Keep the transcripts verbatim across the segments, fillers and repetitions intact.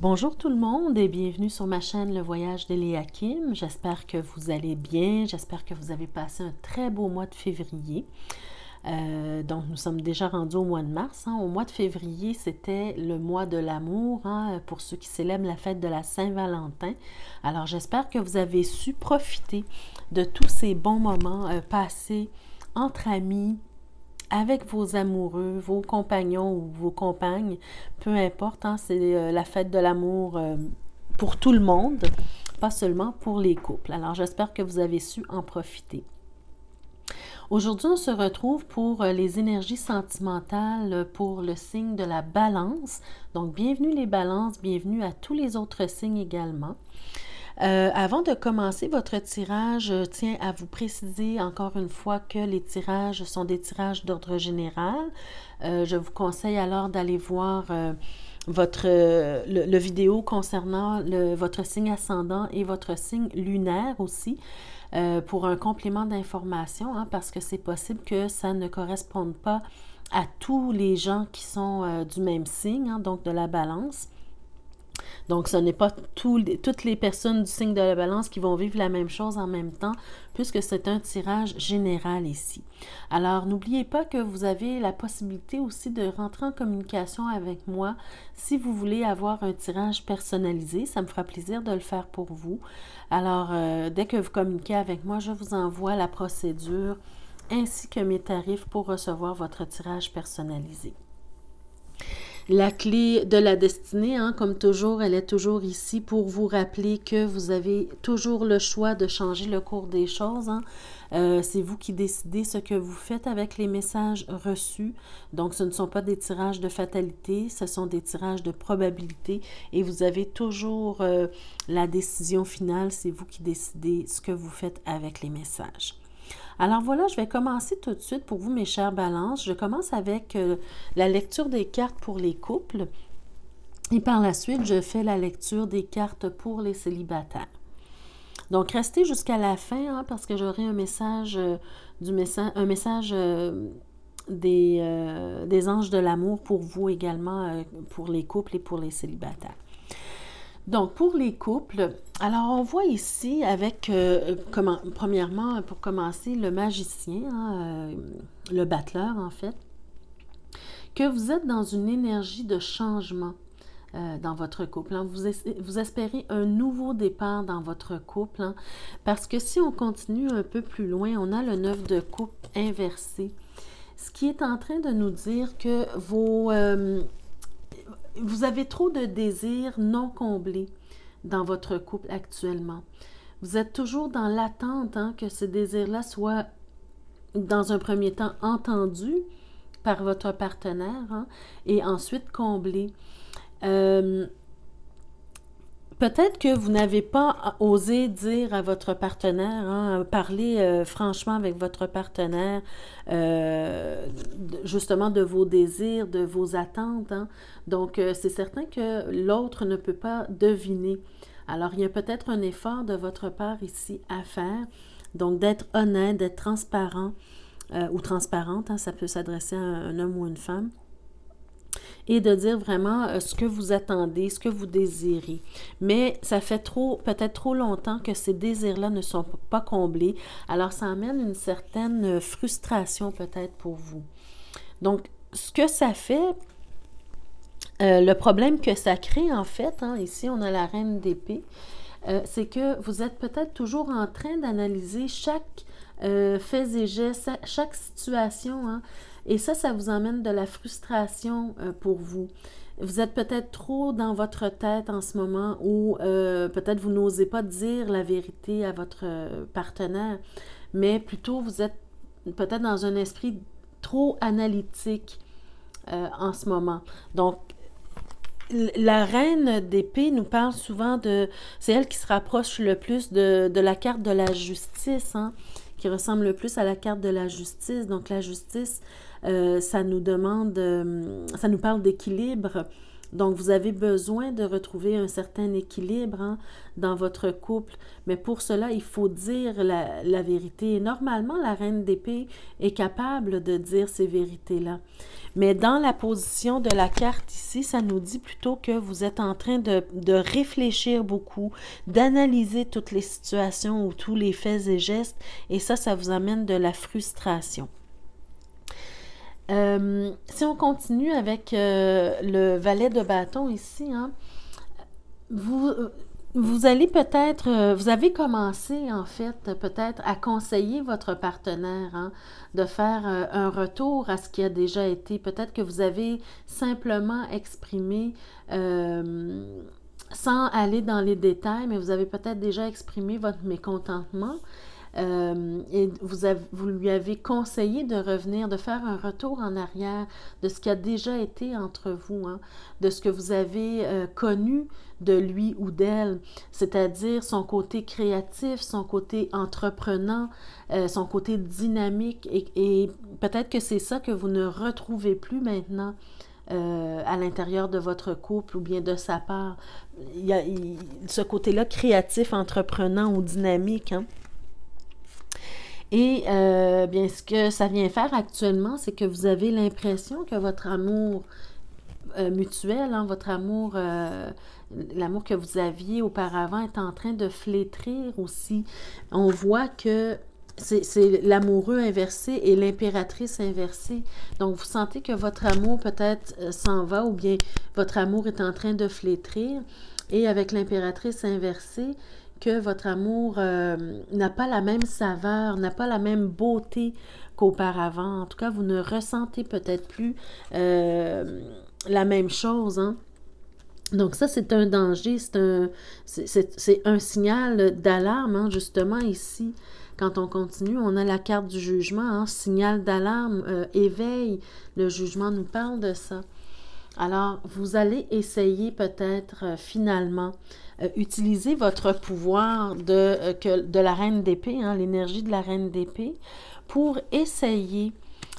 Bonjour tout le monde et bienvenue sur ma chaîne Le Voyage d'Elleakim. J'espère que vous allez bien, j'espère que vous avez passé un très beau mois de février. Euh, donc nous sommes déjà rendus au mois de mars. Hein. Au mois de février, c'était le mois de l'amour hein, pour ceux qui célèbrent la fête de la Saint-Valentin. Alors j'espère que vous avez su profiter de tous ces bons moments euh, passés entre amis, avec vos amoureux, vos compagnons ou vos compagnes, peu importe, hein, c'est euh, la fête de l'amour euh, pour tout le monde, pas seulement pour les couples. Alors j'espère que vous avez su en profiter. Aujourd'hui, on se retrouve pour euh, les énergies sentimentales pour le signe de la balance. Donc bienvenue les balances, bienvenue à tous les autres signes également. Euh, avant de commencer votre tirage, je tiens à vous préciser encore une fois que les tirages sont des tirages d'ordre général. Euh, je vous conseille alors d'aller voir euh, votre euh, le, le vidéo concernant le, votre signe ascendant et votre signe lunaire aussi euh, pour un complément d'information hein, parce que c'est possible que ça ne corresponde pas à tous les gens qui sont euh, du même signe, hein, donc de la balance. Donc, ce n'est pas tout, toutes les personnes du signe de la balance qui vont vivre la même chose en même temps, puisque c'est un tirage général ici. Alors, n'oubliez pas que vous avez la possibilité aussi de rentrer en communication avec moi si vous voulez avoir un tirage personnalisé. Ça me fera plaisir de le faire pour vous. Alors, euh, dès que vous communiquez avec moi, je vous envoie la procédure ainsi que mes tarifs pour recevoir votre tirage personnalisé. La clé de la destinée, hein, comme toujours, elle est toujours ici pour vous rappeler que vous avez toujours le choix de changer le cours des choses. Hein. Euh, c'est vous qui décidez ce que vous faites avec les messages reçus. Donc, ce ne sont pas des tirages de fatalité, ce sont des tirages de probabilité. Et vous avez toujours euh, la décision finale, c'est vous qui décidez ce que vous faites avec les messages. Alors voilà, je vais commencer tout de suite pour vous, mes chères balances. Je commence avec euh, la lecture des cartes pour les couples et par la suite, je fais la lecture des cartes pour les célibataires. Donc, restez jusqu'à la fin hein, parce que j'aurai un message, euh, du messa un message euh, des, euh, des anges de l'amour pour vous également, euh, pour les couples et pour les célibataires. Donc, pour les couples, alors on voit ici avec, euh, comment, premièrement, pour commencer, le magicien, hein, euh, le battleur en fait, que vous êtes dans une énergie de changement euh, dans votre couple. Hein. Vous, vous espérez un nouveau départ dans votre couple, hein, parce que si on continue un peu plus loin, on a le neuf de coupe inversé, ce qui est en train de nous dire que vos... Euh, Vous avez trop de désirs non comblés dans votre couple actuellement. Vous êtes toujours dans l'attente hein, que ce désir-là soit, dans un premier temps, entendu par votre partenaire hein, et ensuite comblé. Euh, Peut-être que vous n'avez pas osé dire à votre partenaire, hein, parler euh, franchement avec votre partenaire, euh, justement de vos désirs, de vos attentes. Hein. Donc, euh, c'est certain que l'autre ne peut pas deviner. Alors, il y a peut-être un effort de votre part ici à faire. Donc, d'être honnête, d'être transparent euh, ou transparente, hein, ça peut s'adresser à un homme ou une femme. Et de dire vraiment ce que vous attendez, ce que vous désirez. Mais ça fait trop, peut-être trop longtemps que ces désirs-là ne sont pas comblés. Alors, ça amène une certaine frustration peut-être pour vous. Donc, ce que ça fait, euh, le problème que ça crée en fait, hein, ici on a la reine d'épée, euh, c'est que vous êtes peut-être toujours en train d'analyser chaque euh, fait et geste, chaque situation, hein. Et ça, ça vous emmène de la frustration euh, pour vous. Vous êtes peut-être trop dans votre tête en ce moment ou euh, peut-être vous n'osez pas dire la vérité à votre partenaire, mais plutôt vous êtes peut-être dans un esprit trop analytique euh, en ce moment. Donc, la reine d'épée nous parle souvent de... C'est elle qui se rapproche le plus de, de la carte de la justice, hein, qui ressemble le plus à la carte de la justice. Donc, la justice... euh, ça nous demande, euh, ça nous parle d'équilibre. Donc, vous avez besoin de retrouver un certain équilibre hein, dans votre couple. Mais pour cela, il faut dire la, la vérité. Et normalement, la reine d'épée est capable de dire ces vérités-là. Mais dans la position de la carte ici, ça nous dit plutôt que vous êtes en train de, de réfléchir beaucoup, d'analyser toutes les situations ou tous les faits et gestes. Et ça, ça vous amène de la frustration. Euh, si on continue avec euh, le valet de bâton ici, hein, vous, vous allez peut-être, euh, vous avez commencé en fait peut-être à conseiller votre partenaire hein, de faire euh, un retour à ce qui a déjà été. Peut-être que vous avez simplement exprimé, euh, sans aller dans les détails, mais vous avez peut-être déjà exprimé votre mécontentement. Euh, et vous, avez, vous lui avez conseillé de revenir, de faire un retour en arrière de ce qui a déjà été entre vous, hein, de ce que vous avez euh, connu de lui ou d'elle, c'est-à-dire son côté créatif, son côté entreprenant, euh, son côté dynamique, et, et peut-être que c'est ça que vous ne retrouvez plus maintenant. Euh, à l'intérieur de votre couple ou bien de sa part. Il y a il, ce côté-là créatif, entreprenant ou dynamique, hein. Et euh, bien, ce que ça vient faire actuellement, c'est que vous avez l'impression que votre amour euh, mutuel, hein, votre amour, euh, l'amour que vous aviez auparavant est en train de flétrir aussi. On voit que c'est l'amoureux inversé et l'impératrice inversée. Donc, vous sentez que votre amour peut-être euh, s'en va ou bien votre amour est en train de flétrir. Et avec l'impératrice inversée, que votre amour euh, n'a pas la même saveur, n'a pas la même beauté qu'auparavant. En tout cas, vous ne ressentez peut-être plus euh, la même chose. Hein? Donc ça, c'est un danger, c'est un, c'est un signal d'alarme, hein, justement, ici. Quand on continue, on a la carte du jugement, hein, signal d'alarme, euh, éveil. Le jugement nous parle de ça. Alors, vous allez essayer peut-être euh, finalement euh, utiliser votre pouvoir de, euh, que, de la reine d'épée, hein, l'énergie de la reine d'épée, pour essayer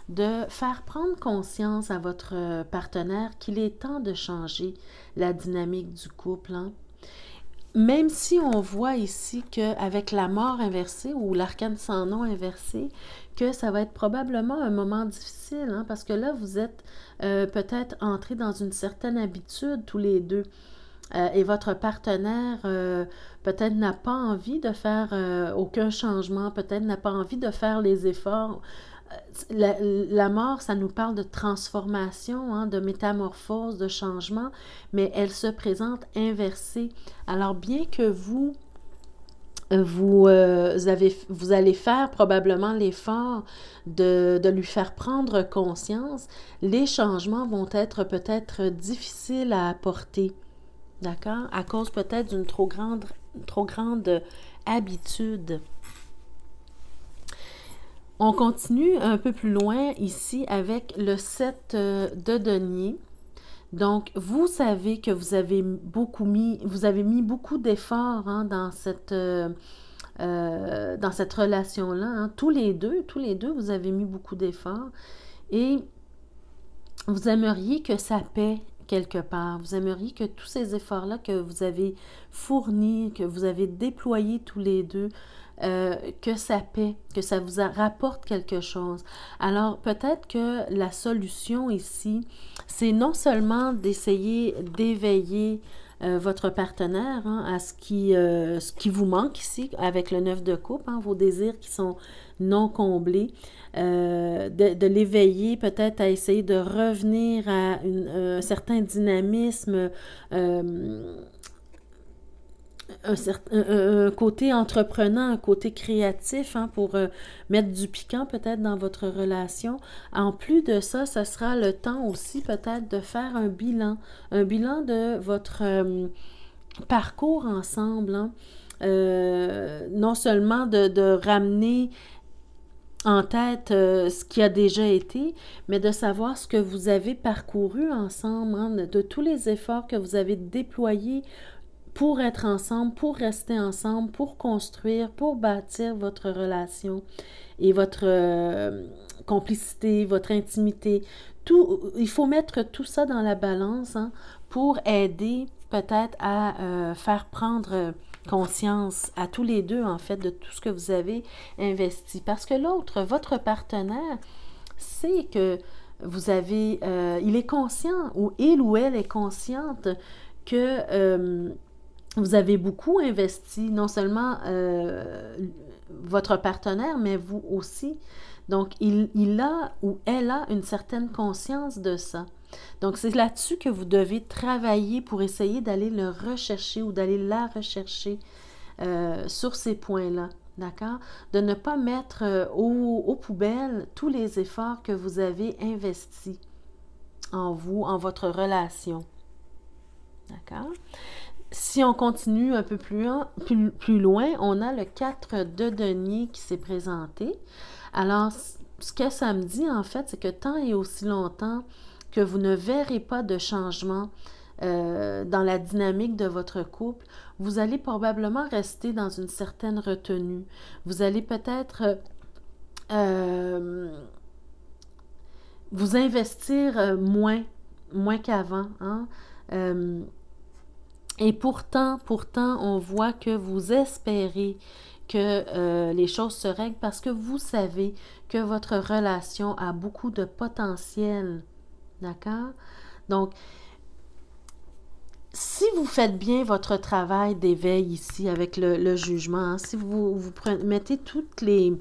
de faire prendre conscience à votre partenaire qu'il est temps de changer la dynamique du couple. Hein. Même si on voit ici qu'avec la mort inversée ou l'arcane sans nom inversé, que ça va être probablement un moment difficile, hein, parce que là, vous êtes euh, peut-être entrés dans une certaine habitude tous les deux. Euh, et votre partenaire euh, peut-être n'a pas envie de faire euh, aucun changement, peut-être n'a pas envie de faire les efforts. La, la mort, ça nous parle de transformation, hein, de métamorphose, de changement, mais elle se présente inversée. Alors, bien que vous, vous, euh, vous, avez, vous allez faire probablement l'effort de, de lui faire prendre conscience, les changements vont être peut-être difficiles à apporter, d'accord? À cause peut-être d'une trop grande, trop grande habitude. On continue un peu plus loin ici avec le sept de denier. Donc, vous savez que vous avez beaucoup mis, vous avez mis beaucoup d'efforts hein, dans cette, euh, dans cette relation-là. Hein. Tous les deux, tous les deux, vous avez mis beaucoup d'efforts et vous aimeriez que ça paie quelque part. Vous aimeriez que tous ces efforts-là que vous avez fournis, que vous avez déployés tous les deux, Euh, que ça paie, que ça vous rapporte quelque chose. Alors, peut-être que la solution ici, c'est non seulement d'essayer d'éveiller euh, votre partenaire hein, à ce qui, euh, ce qui vous manque ici, avec le neuf de coupe, hein, vos désirs qui sont non comblés, euh, de, de l'éveiller peut-être à essayer de revenir à une, un certain dynamisme, euh, Un, certain, un côté entreprenant, un côté créatif hein, pour euh, mettre du piquant peut-être dans votre relation. En plus de ça, ça sera le temps aussi peut-être de faire un bilan, un bilan de votre euh, parcours ensemble, hein. euh, non seulement de, de ramener en tête euh, ce qui a déjà été, mais de savoir ce que vous avez parcouru ensemble, hein, de, de tous les efforts que vous avez déployés pour être ensemble, pour rester ensemble, pour construire, pour bâtir votre relation et votre euh, complicité, votre intimité. Tout, il faut mettre tout ça dans la balance hein, pour aider peut-être à euh, faire prendre conscience à tous les deux, en fait, de tout ce que vous avez investi. Parce que l'autre, votre partenaire, sait que vous avez... Euh, il est conscient, ou il ou elle est consciente que euh, vous avez beaucoup investi, non seulement euh, votre partenaire, mais vous aussi. Donc, il, il a ou elle a une certaine conscience de ça. Donc, c'est là-dessus que vous devez travailler pour essayer d'aller le rechercher ou d'aller la rechercher euh, sur ces points-là, d'accord? De ne pas mettre aux, aux poubelles tous les efforts que vous avez investis en vous, en votre relation, d'accord? Si on continue un peu plus, en, plus, plus loin, on a le quatre de denier qui s'est présenté. Alors, ce que ça me dit, en fait, c'est que tant et aussi longtemps que vous ne verrez pas de changement euh, dans la dynamique de votre couple, vous allez probablement rester dans une certaine retenue. Vous allez peut-être euh, vous investir moins, moins qu'avant. Hein? Euh, et pourtant, pourtant, on voit que vous espérez que euh, les choses se règlent parce que vous savez que votre relation a beaucoup de potentiel. D'accord? Donc, si vous faites bien votre travail d'éveil ici avec le, le jugement, hein, si vous, vous prenez, mettez toutes les,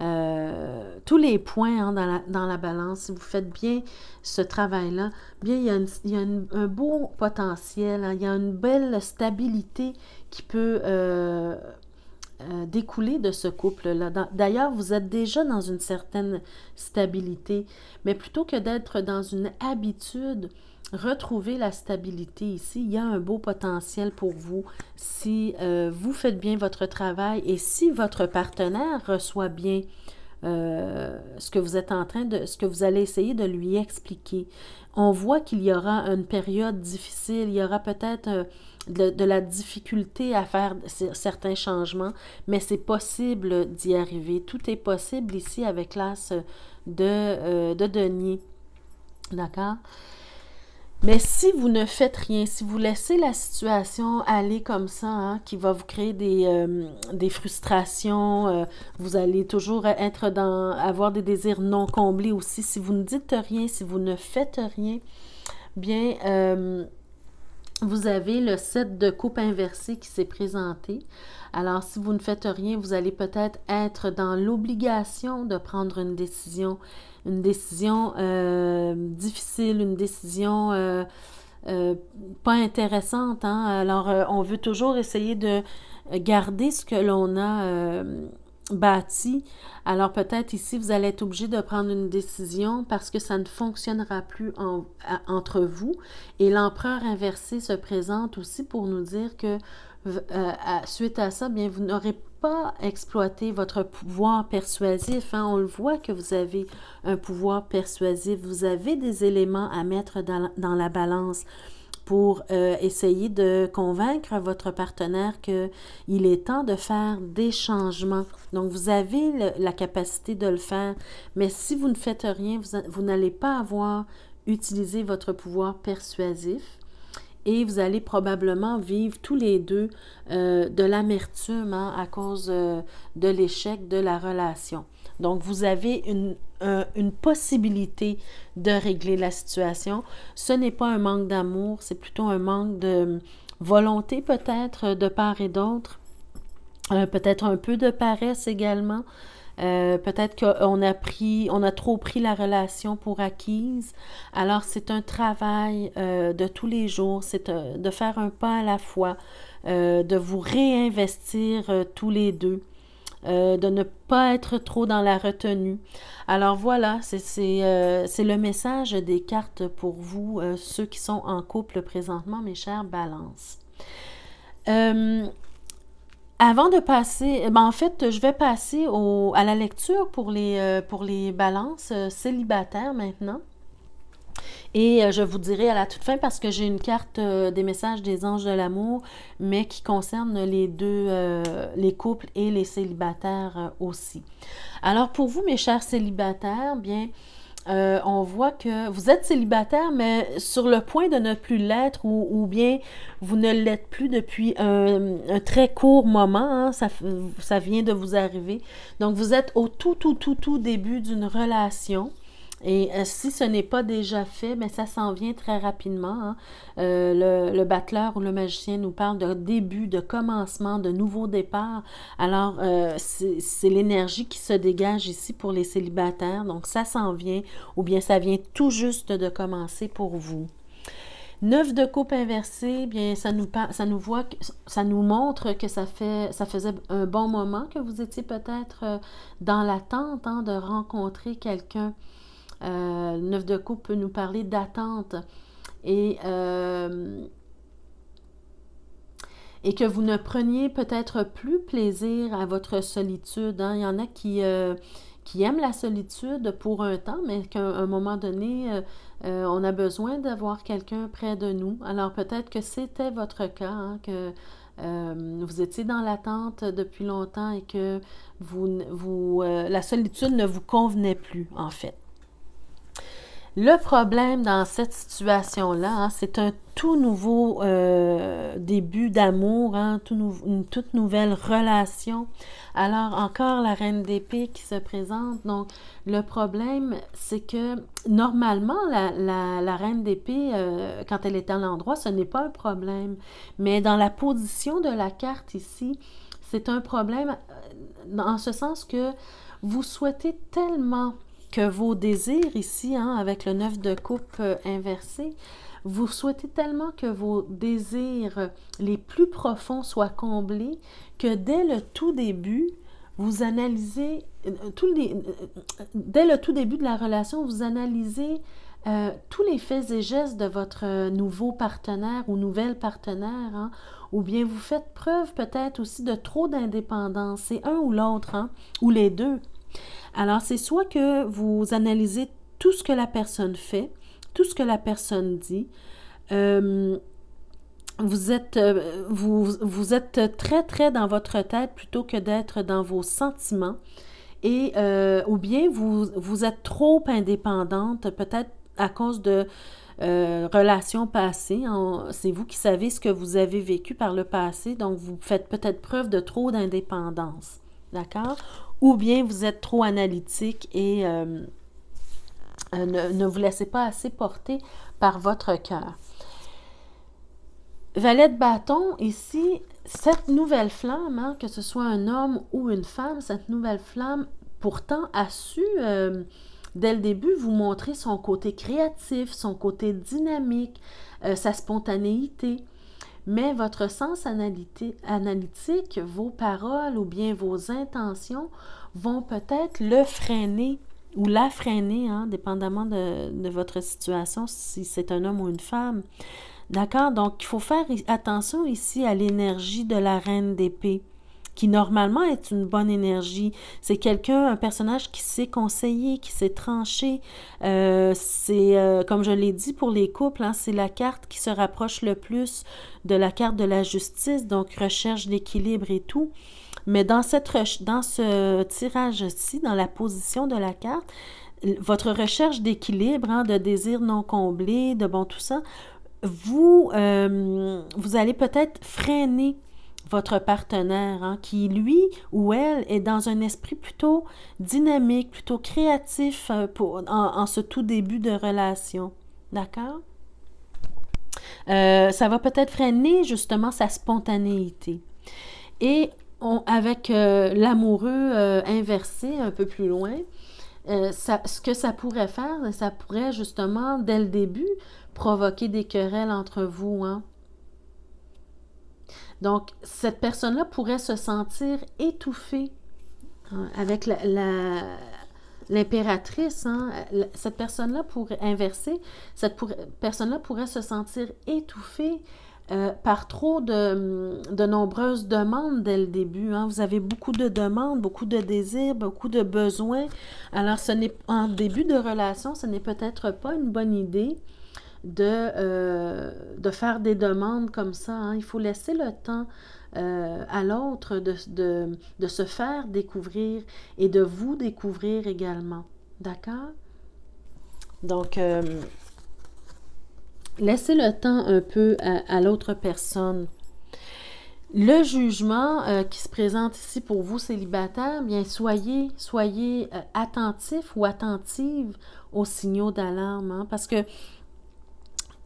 euh, tous les points hein, dans, la, dans la balance, si vous faites bien ce travail-là, bien, il y a, une, il y a une, un beau potentiel, hein, il y a une belle stabilité qui peut... Euh, Euh, découler de ce couple-là. D'ailleurs, vous êtes déjà dans une certaine stabilité, mais plutôt que d'être dans une habitude, retrouvez la stabilité ici. Il y a un beau potentiel pour vous si euh, vous faites bien votre travail et si votre partenaire reçoit bien euh, ce que vous êtes en train de, ce que vous allez essayer de lui expliquer. On voit qu'il y aura une période difficile, il y aura peut-être... Euh, De, de la difficulté à faire certains changements, mais c'est possible d'y arriver. Tout est possible ici avec l'as de, euh, de denier. D'accord? Mais si vous ne faites rien, si vous laissez la situation aller comme ça, hein, qui va vous créer des, euh, des frustrations, euh, vous allez toujours être dans, avoir des désirs non comblés aussi. Si vous ne dites rien, si vous ne faites rien, bien... Euh, vous avez le sept de coupe inversée qui s'est présenté. Alors, si vous ne faites rien, vous allez peut-être être dans l'obligation de prendre une décision, une décision euh, difficile, une décision euh, euh, pas intéressante. Hein? Alors, euh, on veut toujours essayer de garder ce que l'on a euh, bâti. Alors, peut-être ici, vous allez être obligé de prendre une décision parce que ça ne fonctionnera plus en, à, entre vous. Et l'empereur inversé se présente aussi pour nous dire que, euh, à, suite à ça, bien, vous n'aurez pas exploité votre pouvoir persuasif. Hein? On le voit que vous avez un pouvoir persuasif. Vous avez des éléments à mettre dans, dans la balance pour euh, essayer de convaincre votre partenaire qu'il est temps de faire des changements. Donc, vous avez le, la capacité de le faire, mais si vous ne faites rien, vous, vous n'allez pas avoir utilisé votre pouvoir persuasif et vous allez probablement vivre tous les deux euh, de l'amertume hein, à cause euh, de l'échec de la relation. Donc, vous avez une, un, une possibilité de régler la situation. Ce n'est pas un manque d'amour, c'est plutôt un manque de volonté peut-être de part et d'autre. Euh, peut-être un peu de paresse également. Euh, peut-être qu'on a pris, on a trop pris la relation pour acquise. Alors, c'est un travail euh, de tous les jours, c'est euh, de faire un pas à la fois, euh, de vous réinvestir euh, tous les deux. Euh, de ne pas être trop dans la retenue. Alors voilà, c'est euh, le message des cartes pour vous, euh, ceux qui sont en couple présentement, mes chers balances. Euh, avant de passer, ben en fait, je vais passer au, à la lecture pour les, euh, pour les balances euh, célibataires maintenant. Et je vous dirai à la toute fin, parce que j'ai une carte euh, des messages des anges de l'amour, mais qui concerne les deux, euh, les couples et les célibataires euh, aussi. Alors pour vous, mes chers célibataires, bien, euh, on voit que vous êtes célibataire, mais sur le point de ne plus l'être, ou, ou bien vous ne l'êtes plus depuis un, un très court moment, hein, ça, ça vient de vous arriver. Donc vous êtes au tout, tout, tout, tout début d'une relation. Et euh, si ce n'est pas déjà fait, mais ça s'en vient très rapidement. Hein. Euh, le, le battleur ou le magicien nous parle de début, de commencement, de nouveau départ. Alors, euh, c'est l'énergie qui se dégage ici pour les célibataires. Donc, ça s'en vient, ou bien ça vient tout juste de commencer pour vous. Neuf de coupe inversée, bien, ça nous, ça nous, voit, ça nous montre que ça, fait, ça faisait un bon moment que vous étiez peut-être dans l'attente, hein, de rencontrer quelqu'un. Euh, le neuf de coupe peut nous parler d'attente et, euh, et que vous ne preniez peut-être plus plaisir à votre solitude. Hein. Il y en a qui, euh, qui aiment la solitude pour un temps, mais qu'à un moment donné, euh, euh, on a besoin d'avoir quelqu'un près de nous. Alors peut-être que c'était votre cas, hein, que Euh, vous étiez dans l'attente depuis longtemps et que vous, vous, euh, la solitude ne vous convenait plus, en fait. Le problème dans cette situation-là, hein, c'est un tout nouveau euh, début d'amour, hein, tout nou une toute nouvelle relation. Alors, encore la reine d'épée qui se présente. Donc, le problème, c'est que normalement, la, la, la reine d'épée, euh, quand elle est à l'endroit, ce n'est pas un problème. Mais dans la position de la carte ici, c'est un problème en ce sens que vous souhaitez tellement que vos désirs ici, hein, avec le neuf de coupe euh, inversé, vous souhaitez tellement que vos désirs les plus profonds soient comblés que dès le tout début, vous analysez, euh, tout les, euh, dès le tout début de la relation, vous analysez euh, tous les faits et gestes de votre nouveau partenaire ou nouvelle partenaire, hein, ou bien vous faites preuve peut-être aussi de trop d'indépendance, c'est un ou l'autre, hein, ou les deux. Alors, c'est soit que vous analysez tout ce que la personne fait, tout ce que la personne dit. Euh, vous êtes, vous, vous êtes très, très dans votre tête plutôt que d'être dans vos sentiments. Et, euh, ou bien, vous, vous êtes trop indépendante, peut-être à cause de euh, relations passées. C'est vous qui savez ce que vous avez vécu par le passé, donc vous faites peut-être preuve de trop d'indépendance. D'accord? Ou bien vous êtes trop analytique et euh, ne, ne vous laissez pas assez porter par votre cœur. Valet de bâton, ici, cette nouvelle flamme, hein, que ce soit un homme ou une femme, cette nouvelle flamme, pourtant, a su, euh, dès le début, vous montrer son côté créatif, son côté dynamique, euh, sa spontanéité. Mais votre sens analytique, vos paroles ou bien vos intentions vont peut-être le freiner ou la freiner, hein, dépendamment de, de votre situation, si c'est un homme ou une femme. D'accord? Donc, il faut faire attention ici à l'énergie de la reine d'épée, qui normalement est une bonne énergie. C'est quelqu'un, un personnage qui s'est conseillé, qui s'est tranché. Euh, c'est, euh, comme je l'ai dit, pour les couples, hein, c'est la carte qui se rapproche le plus de la carte de la justice, donc recherche d'équilibre et tout. Mais dans, cette dans ce tirage-ci, dans la position de la carte, votre recherche d'équilibre, hein, de désir non comblé, de bon tout ça, vous, euh, vous allez peut-être freiner votre partenaire, hein, qui, lui ou elle, est dans un esprit plutôt dynamique, plutôt créatif pour, en, en ce tout début de relation. D'accord? Euh, ça va peut-être freiner, justement, sa spontanéité. Et on, avec euh, l'amoureux euh, inversé, un peu plus loin, euh, ça, ce que ça pourrait faire, ça pourrait, justement, dès le début, provoquer des querelles entre vous, hein. Donc, cette personne-là pourrait se sentir étouffée, hein, avec la, la, l'impératrice. Hein, cette personne-là pourrait inverser, cette pour, personne-là pourrait se sentir étouffée euh, par trop de, de nombreuses demandes dès le début. Hein. Vous avez beaucoup de demandes, beaucoup de désirs, beaucoup de besoins. Alors, ce n'est en début de relation, ce n'est peut-être pas une bonne idée de, euh, de faire des demandes comme ça. Hein. Il faut laisser le temps euh, à l'autre de, de, de se faire découvrir et de vous découvrir également. D'accord? Donc, euh, laissez le temps un peu à, à l'autre personne. Le jugement euh, qui se présente ici pour vous, célibataire, bien, soyez, soyez euh, attentif ou attentive aux signaux d'alarme, hein, parce que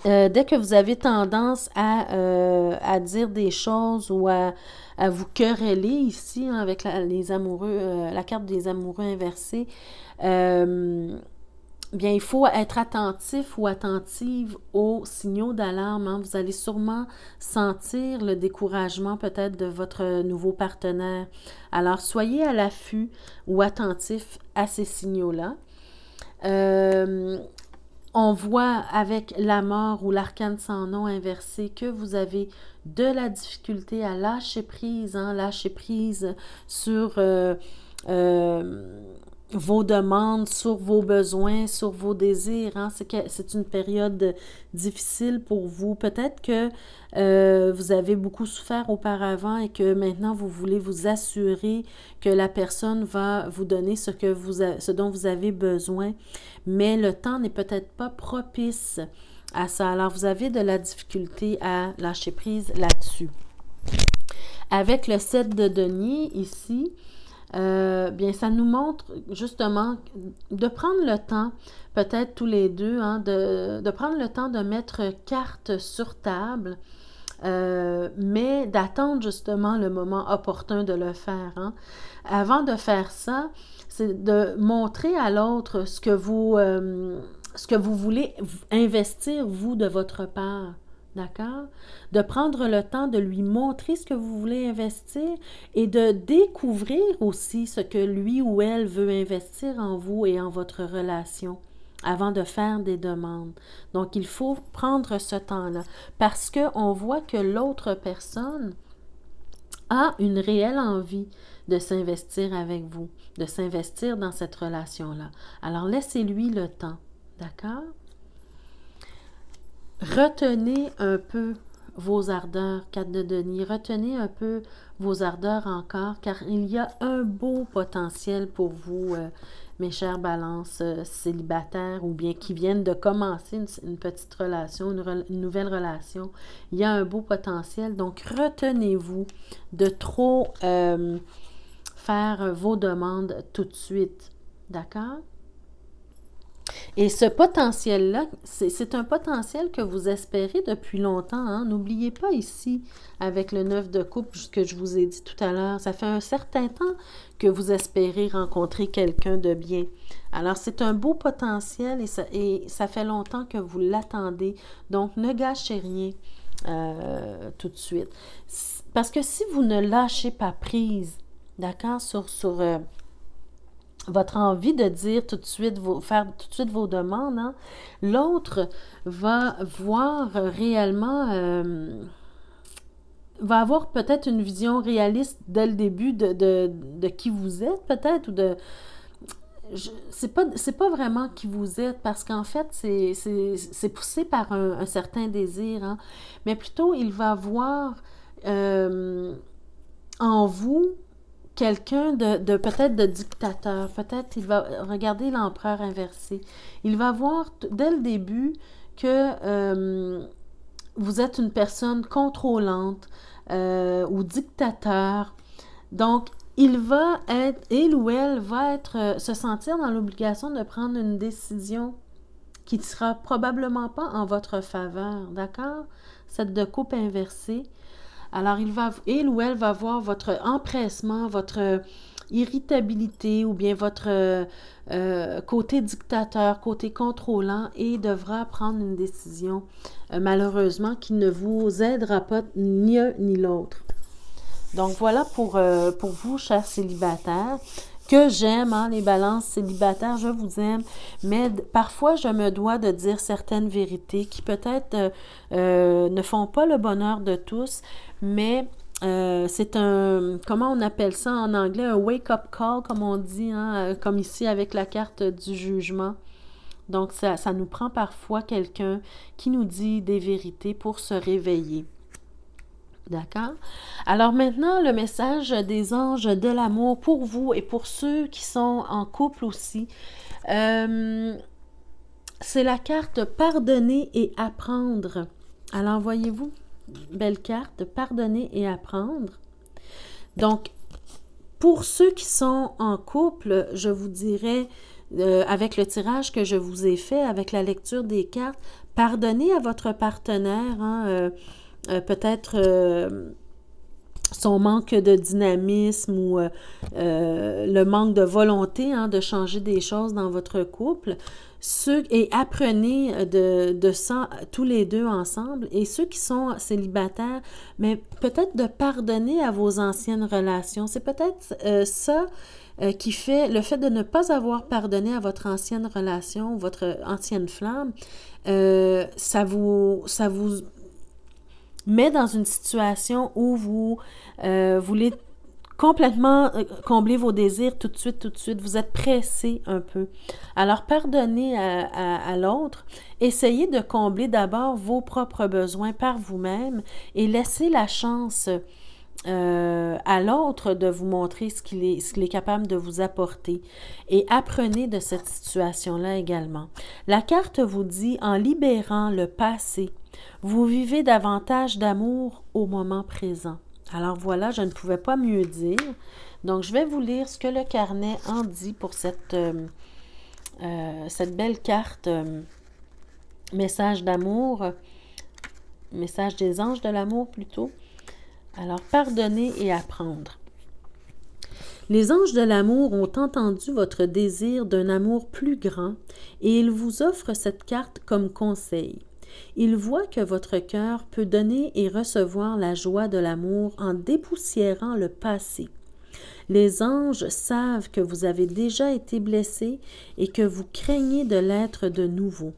euh, dès que vous avez tendance à, euh, à dire des choses ou à, à vous quereller ici, hein, avec la, les amoureux, euh, la carte des amoureux inversés, euh, bien, il faut être attentif ou attentive aux signaux d'alarme. Hein. Vous allez sûrement sentir le découragement peut-être de votre nouveau partenaire. Alors, soyez à l'affût ou attentif à ces signaux-là. Euh, on voit avec la mort ou l'arcane sans nom inversé que vous avez de la difficulté à lâcher prise, hein, lâcher prise sur... Euh, euh, vos demandes, sur vos besoins, sur vos désirs. Hein? C'est une période difficile pour vous. Peut-être que euh, vous avez beaucoup souffert auparavant et que maintenant, vous voulez vous assurer que la personne va vous donner ce, que vous a, ce dont vous avez besoin, mais le temps n'est peut-être pas propice à ça. Alors, vous avez de la difficulté à lâcher prise là-dessus. Avec le sept de denier ici, Euh, bien, ça nous montre justement de prendre le temps, peut-être tous les deux, hein, de, de prendre le temps de mettre carte sur table, euh, mais d'attendre justement le moment opportun de le faire. Hein. Avant de faire ça, c'est de montrer à l'autre ce que vous, euh, ce que vous voulez investir, vous, de votre part. D'accord? De prendre le temps de lui montrer ce que vous voulez investir et de découvrir aussi ce que lui ou elle veut investir en vous et en votre relation avant de faire des demandes. Donc, il faut prendre ce temps-là parce qu'on voit que l'autre personne a une réelle envie de s'investir avec vous, de s'investir dans cette relation-là. Alors, laissez-lui le temps. D'accord? Retenez un peu vos ardeurs, quatre de denier. Retenez un peu vos ardeurs encore, car il y a un beau potentiel pour vous, euh, mes chers balances euh, célibataires, ou bien qui viennent de commencer une, une petite relation, une, re, une nouvelle relation. Il y a un beau potentiel, donc retenez-vous de trop euh, faire vos demandes tout de suite, d'accord? Et ce potentiel-là, c'est un potentiel que vous espérez depuis longtemps. N'oubliez pas ici, avec le neuf de coupe que je vous ai dit tout à l'heure, ça fait un certain temps que vous espérez rencontrer quelqu'un de bien. Alors, c'est un beau potentiel et ça, et ça fait longtemps que vous l'attendez. Donc, ne gâchez rien euh, tout de suite. Parce que si vous ne lâchez pas prise, d'accord, sur... sur euh, votre envie de dire tout de suite, vos, faire tout de suite vos demandes, hein? L'autre va voir réellement, euh, va avoir peut-être une vision réaliste dès le début de, de, de qui vous êtes peut-être, ou de... C'est pas, c'est pas vraiment qui vous êtes, parce qu'en fait, c'est, c'est, c'est poussé par un, un certain désir, hein? Mais plutôt, il va voir euh, en vous... quelqu'un de, de peut-être de dictateur, peut-être il va regarder l'empereur inversé. Il va voir dès le début que euh, vous êtes une personne contrôlante euh, ou dictateur. Donc, il va être, il ou elle va être, euh, se sentir dans l'obligation de prendre une décision qui ne sera probablement pas en votre faveur, d'accord? Cette de coupe inversée. Alors, il, va, il ou elle va voir votre empressement, votre irritabilité ou bien votre euh, côté dictateur, côté contrôlant et devra prendre une décision, euh, malheureusement, qui ne vous aidera pas ni un ni l'autre. Donc, voilà pour, euh, pour vous, chers célibataires, que j'aime, hein, les balances célibataires, je vous aime, mais parfois, je me dois de dire certaines vérités qui peut-être euh, euh, ne font pas le bonheur de tous, mais euh, c'est un, comment on appelle ça en anglais, un wake-up call, comme on dit, hein, comme ici avec la carte du jugement. Donc, ça, ça nous prend parfois quelqu'un qui nous dit des vérités pour se réveiller. D'accord? Alors maintenant, le message des anges de l'amour pour vous et pour ceux qui sont en couple aussi. Euh, c'est la carte pardonner et apprendre. Alors, voyez-vous, belle carte, pardonner et apprendre. Donc, pour ceux qui sont en couple, je vous dirais, euh, avec le tirage que je vous ai fait, avec la lecture des cartes, pardonnez à votre partenaire, hein, euh, euh, peut-être euh, son manque de dynamisme ou euh, euh, le manque de volonté, hein, de changer des choses dans votre couple. Ceux, et apprenez de, de ça tous les deux ensemble. Et ceux qui sont célibataires, mais peut-être de pardonner à vos anciennes relations. C'est peut-être euh, ça euh, qui fait le fait de ne pas avoir pardonné à votre ancienne relation, votre ancienne flamme. Euh, ça vous, ça vous met dans une situation où vous euh, voulez complètement combler vos désirs tout de suite, tout de suite. Vous êtes pressé un peu. Alors, pardonnez à, à, à l'autre. Essayez de combler d'abord vos propres besoins par vous-même et laissez la chance euh, à l'autre de vous montrer ce qu'il est, ce qu'il est capable de vous apporter. Et apprenez de cette situation-là également. La carte vous dit, en libérant le passé, vous vivez davantage d'amour au moment présent. Alors voilà, je ne pouvais pas mieux dire. Donc, je vais vous lire ce que le carnet en dit pour cette, euh, euh, cette belle carte euh, « Message d'amour », « Message des anges de l'amour » plutôt. Alors, « Pardonner et apprendre ». Les anges de l'amour ont entendu votre désir d'un amour plus grand et ils vous offrent cette carte comme conseil. Il voit que votre cœur peut donner et recevoir la joie de l'amour en dépoussiérant le passé. Les anges savent que vous avez déjà été blessé et que vous craignez de l'être de nouveau.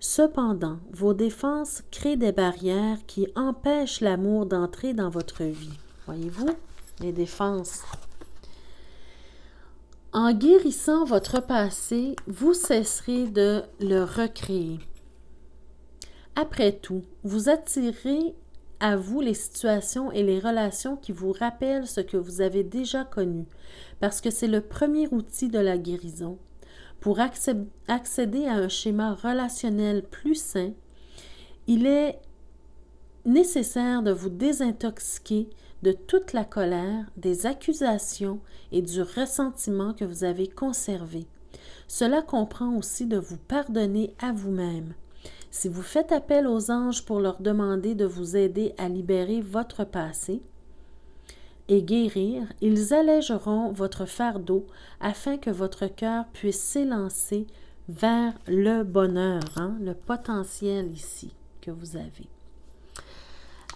Cependant, vos défenses créent des barrières qui empêchent l'amour d'entrer dans votre vie. Voyez-vous, les défenses. En guérissant votre passé, vous cesserez de le recréer. Après tout, vous attirez à vous les situations et les relations qui vous rappellent ce que vous avez déjà connu, parce que c'est le premier outil de la guérison. Pour accéder à un schéma relationnel plus sain, il est nécessaire de vous désintoxiquer de toute la colère, des accusations et du ressentiment que vous avez conservé. Cela comprend aussi de vous pardonner à vous-même. Si vous faites appel aux anges pour leur demander de vous aider à libérer votre passé et guérir, ils allégeront votre fardeau afin que votre cœur puisse s'élancer vers le bonheur, hein, le potentiel ici que vous avez.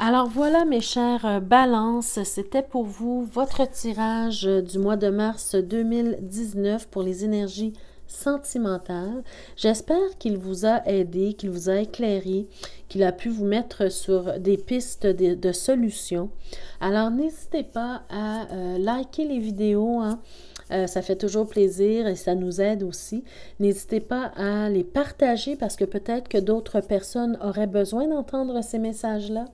Alors voilà mes chers balances, c'était pour vous votre tirage du mois de mars deux mille dix-neuf pour les énergies sentimentale. J'espère qu'il vous a aidé, qu'il vous a éclairé, qu'il a pu vous mettre sur des pistes de, de solutions. Alors, n'hésitez pas à euh, liker les vidéos, hein. Euh, ça fait toujours plaisir et ça nous aide aussi. N'hésitez pas à les partager parce que peut-être que d'autres personnes auraient besoin d'entendre ces messages-là.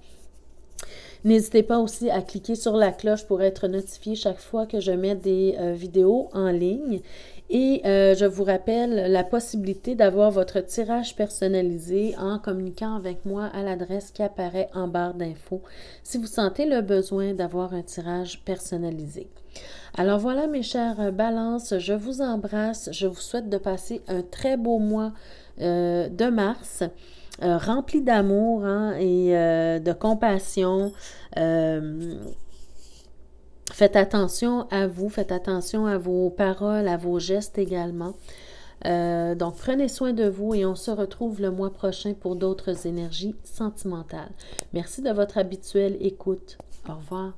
N'hésitez pas aussi à cliquer sur la cloche pour être notifié chaque fois que je mets des euh, vidéos en ligne. Et euh, je vous rappelle la possibilité d'avoir votre tirage personnalisé en communiquant avec moi à l'adresse qui apparaît en barre d'infos si vous sentez le besoin d'avoir un tirage personnalisé. Alors voilà mes chères balances, je vous embrasse, je vous souhaite de passer un très beau mois euh, de mars. Euh, rempli d'amour hein, et euh, de compassion. Euh, faites attention à vous, faites attention à vos paroles, à vos gestes également. Euh, donc, prenez soin de vous et on se retrouve le mois prochain pour d'autres énergies sentimentales. Merci de votre habituelle écoute. Au revoir.